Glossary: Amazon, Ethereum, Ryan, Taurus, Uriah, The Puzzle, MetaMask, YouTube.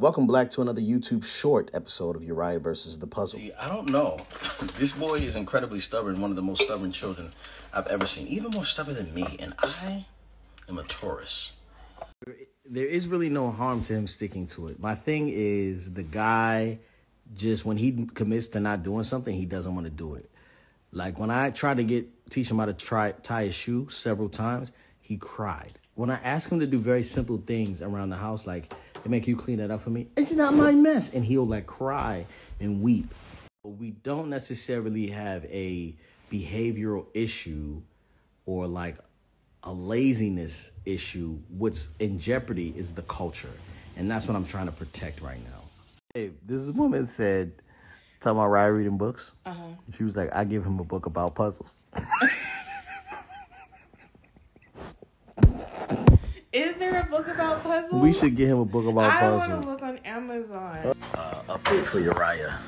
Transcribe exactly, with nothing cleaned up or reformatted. Welcome Black to another YouTube short episode of Uriah versus The Puzzle. See, I don't know. This boy is incredibly stubborn, one of the most stubborn children I've ever seen. Even more stubborn than me, and I am a Taurus. There is really no harm to him sticking to it. My thing is the guy just, when he commits to not doing something, he doesn't want to do it. Like when I tried to get teach him how to try, tie a shoe several times, he cried. When I ask him to do very simple things around the house, like, and make you clean that up for me. It's not my mess. And he'll like cry and weep. But we don't necessarily have a behavioral issue or like a laziness issue. What's in jeopardy is the culture. And that's what I'm trying to protect right now. Hey, this woman said, talking about Ryan reading books. Uh-huh. She was like, I give him a book about puzzles. Is there a book about puzzles? We should get him a book about I puzzles. I want a book on Amazon. Uh, a book for Uriah.